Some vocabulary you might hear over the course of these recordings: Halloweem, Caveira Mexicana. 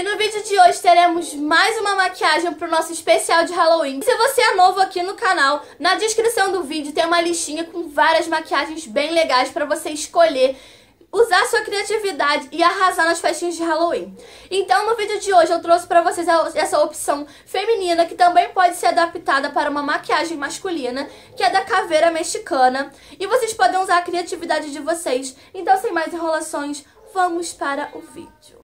E no vídeo de hoje teremos mais uma maquiagem pro nosso especial de Halloween. Se você é novo aqui no canal, na descrição do vídeo tem uma listinha com várias maquiagens bem legais pra você escolher, usar sua criatividade e arrasar nas festinhas de Halloween. Então no vídeo de hoje eu trouxe pra vocês essa opção feminina que também pode ser adaptada para uma maquiagem masculina, que é da Caveira Mexicana, e vocês podem usar a criatividade de vocês. Então sem mais enrolações, vamos para o vídeo.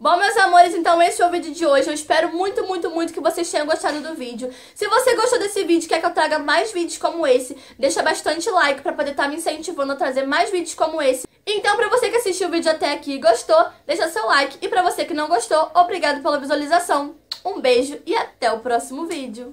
Bom, meus amores, então esse foi o vídeo de hoje. Eu espero muito, muito, muito que vocês tenham gostado do vídeo. Se você gostou desse vídeo e quer que eu traga mais vídeos como esse, deixa bastante like pra poder estar me incentivando a trazer mais vídeos como esse. Então, pra você que assistiu o vídeo até aqui e gostou, deixa seu like. E pra você que não gostou, obrigado pela visualização. Um beijo e até o próximo vídeo.